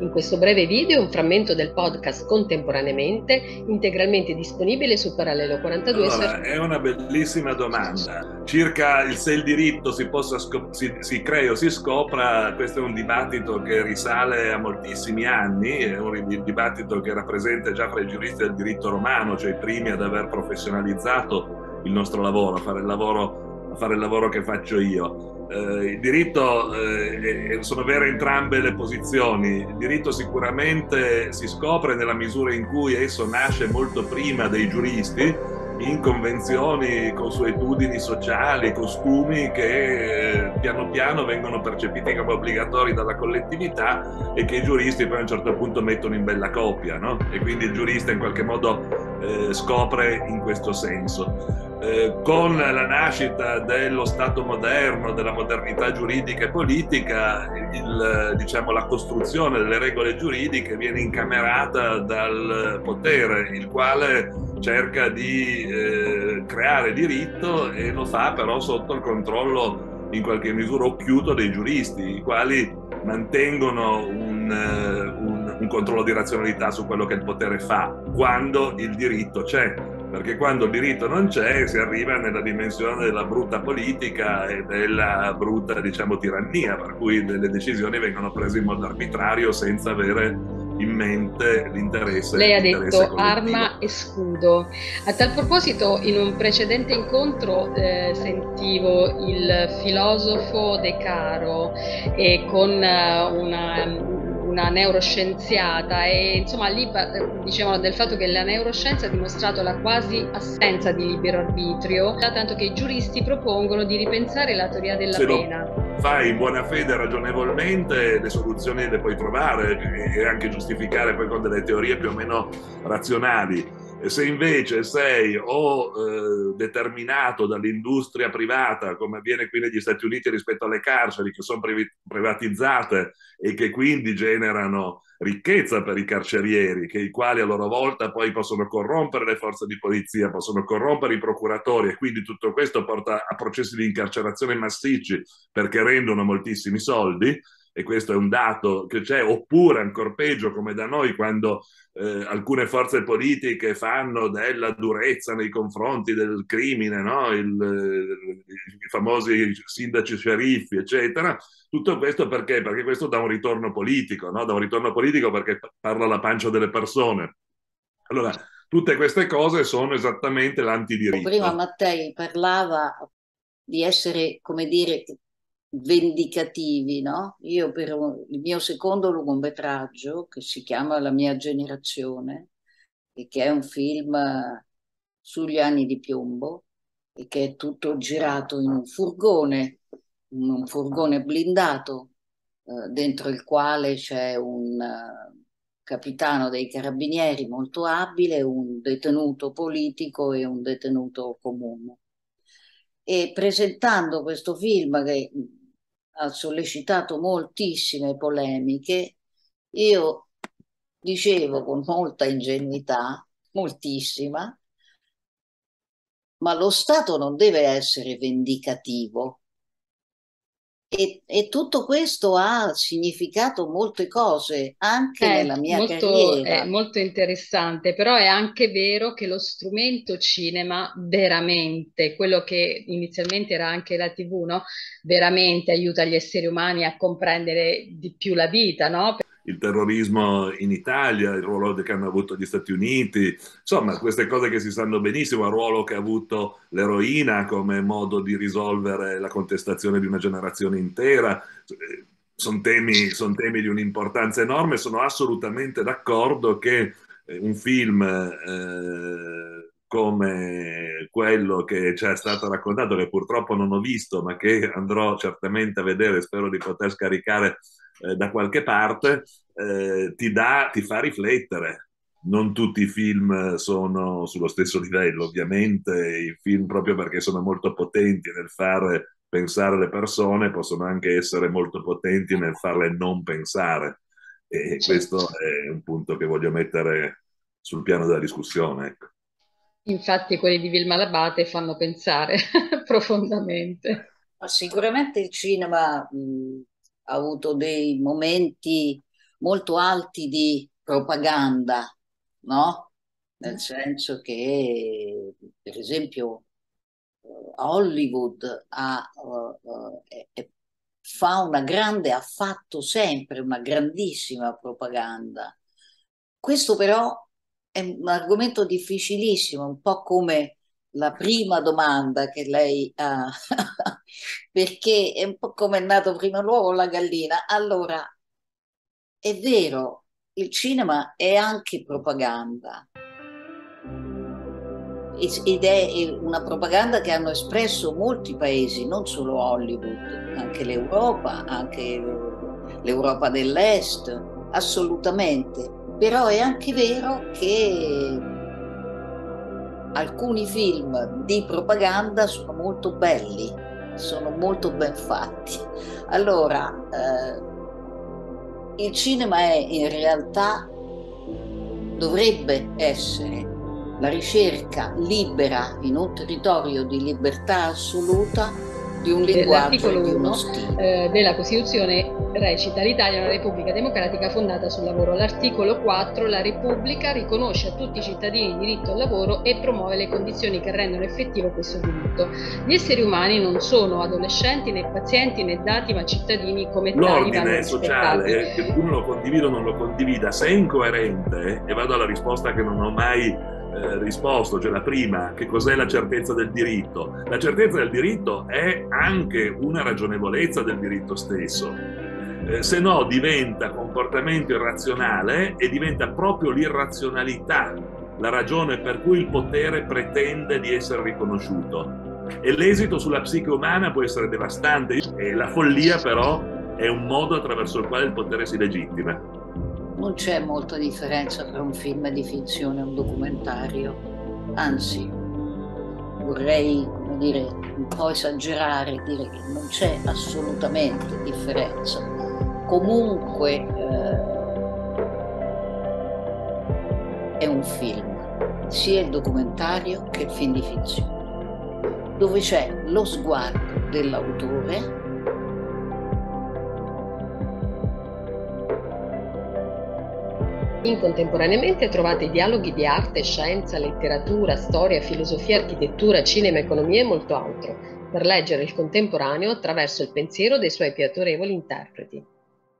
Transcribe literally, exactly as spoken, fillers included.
In questo breve video un frammento del podcast Contemporaneamente, integralmente disponibile su Parallelo quarantadue. Allora, è una bellissima domanda. Circa il, se il diritto si, possa si, si crea o si scopra, questo è un dibattito che risale a moltissimi anni, è un dibattito che era presente già fra i giuristi del diritto romano, cioè i primi ad aver professionalizzato il nostro lavoro, a fare il lavoro, a fare il lavoro che faccio io. Eh, il diritto, eh, sono vere entrambe le posizioni. Il diritto sicuramente si scopre nella misura in cui esso nasce molto prima dei giuristi, in convenzioni, consuetudini sociali, costumi che eh, piano piano vengono percepiti come obbligatori dalla collettività e che i giuristi poi a un certo punto mettono in bella copia, no? E quindi il giurista in qualche modo eh, scopre in questo senso. Eh, con la nascita dello Stato moderno, della modernità giuridica e politica, il, diciamo, la costruzione delle regole giuridiche viene incamerata dal potere, il quale cerca di eh, creare diritto e lo fa però sotto il controllo in qualche misura occhiuto dei giuristi, i quali mantengono un, un, un controllo di razionalità su quello che il potere fa quando il diritto c'è, perché quando il diritto non c'è si arriva nella dimensione della brutta politica e della brutta, diciamo, tirannia, per cui le decisioni vengono prese in modo arbitrario senza avere in mente l'interesse. Lei ha detto arma e scudo. A tal proposito, in un precedente incontro eh, sentivo il filosofo De Caro e con uh, una una neuroscienziata, e insomma lì dicevano del fatto che la neuroscienza ha dimostrato la quasi assenza di libero arbitrio, tanto che i giuristi propongono di ripensare la teoria della Se pena. Lo fai in buona fede, ragionevolmente, le soluzioni le puoi trovare e anche giustificare poi con delle teorie più o meno razionali. Se invece sei o eh, determinato dall'industria privata, come avviene qui negli Stati Uniti rispetto alle carceri che sono privatizzate e che quindi generano ricchezza per i carcerieri, che i quali a loro volta poi possono corrompere le forze di polizia, possono corrompere i procuratori, e quindi tutto questo porta a processi di incarcerazione massicci perché rendono moltissimi soldi, e questo è un dato che c'è, oppure ancor peggio come da noi quando eh, alcune forze politiche fanno della durezza nei confronti del crimine, no? Il, i famosi sindaci sceriffi eccetera, tutto questo perché? Perché questo dà un ritorno politico, no? Dà un ritorno politico perché parla alla pancia delle persone. Allora tutte queste cose sono esattamente l'antidiritto. Prima Mattei parlava di essere, come dire, vendicativi, no? Io per un, il mio secondo lungometraggio, che si chiama La mia generazione, e che è un film sugli anni di piombo e che è tutto girato in un furgone, in un furgone blindato, eh, dentro il quale c'è un uh, capitano dei carabinieri molto abile, un detenuto politico e un detenuto comune. E presentando questo film che ha sollecitato moltissime polemiche, io dicevo con molta ingenuità, moltissima, ma lo Stato non deve essere vendicativo. E, e tutto questo ha significato molte cose anche eh, nella mia molto, carriera. È molto interessante, però è anche vero che lo strumento cinema veramente, quello che inizialmente era anche la tivù, no? Veramente aiuta gli esseri umani a comprendere di più la vita, no? Il terrorismo in Italia, il ruolo che hanno avuto gli Stati Uniti, insomma queste cose che si sanno benissimo, il ruolo che ha avuto l'eroina come modo di risolvere la contestazione di una generazione intera, sono temi, son temi di un'importanza enorme. Sono assolutamente d'accordo che un film eh, come quello che ci è stato raccontato, che purtroppo non ho visto ma che andrò certamente a vedere, spero di poter scaricare da qualche parte, eh, ti, dà, ti fa riflettere. Non tutti i film sono sullo stesso livello, ovviamente. I film, proprio perché sono molto potenti nel fare pensare le persone, possono anche essere molto potenti nel farle non pensare, e questo è un punto che voglio mettere sul piano della discussione, ecco. Infatti quelli di Wilma Labate fanno pensare profondamente. Ma sicuramente il cinema mh... ha avuto dei momenti molto alti di propaganda, no? Nel senso che, per esempio, Hollywood ha, fa una grande, ha fatto sempre una grandissima propaganda. Questo però è un argomento difficilissimo, un po' come la prima domanda che lei ha, perché è un po' come è nato prima l'uovo o la gallina. Allora, è vero, il cinema è anche propaganda, ed è una propaganda che hanno espresso molti paesi, non solo Hollywood, anche l'Europa, anche l'Europa dell'Est, assolutamente. Però è anche vero che alcuni film di propaganda sono molto belli, sono molto ben fatti. Allora, eh, il cinema è in realtà, dovrebbe essere, la ricerca libera in un territorio di libertà assoluta di un linguaggio e di uno stile. Eh, della Costituzione recita: l'Italia è una repubblica democratica fondata sul lavoro. L'articolo quattro: la Repubblica riconosce a tutti i cittadini il diritto al lavoro e promuove le condizioni che rendono effettivo questo diritto. Gli esseri umani non sono adolescenti, né pazienti, né dati, ma cittadini come tali. L'ordine sociale, che uno lo condivida o non lo condivida, se è incoerente, e vado alla risposta che non ho mai Eh, risposto, cioè la prima: che cos'è la certezza del diritto? La certezza del diritto è anche una ragionevolezza del diritto stesso, eh, se no diventa comportamento irrazionale e diventa proprio l'irrazionalità la ragione per cui il potere pretende di essere riconosciuto, e l'esito sulla psiche umana può essere devastante. E la follia però è un modo attraverso il quale il potere si legittima. Non c'è molta differenza tra un film di finzione e un documentario, anzi vorrei, come dire, un po' esagerare e dire che non c'è assolutamente differenza. Comunque eh, è un film, sia il documentario che il film di finzione, dove c'è lo sguardo dell'autore . In Contemporaneamente trovate dialoghi di arte, scienza, letteratura, storia, filosofia, architettura, cinema, economia e molto altro, per leggere il contemporaneo attraverso il pensiero dei suoi più autorevoli interpreti.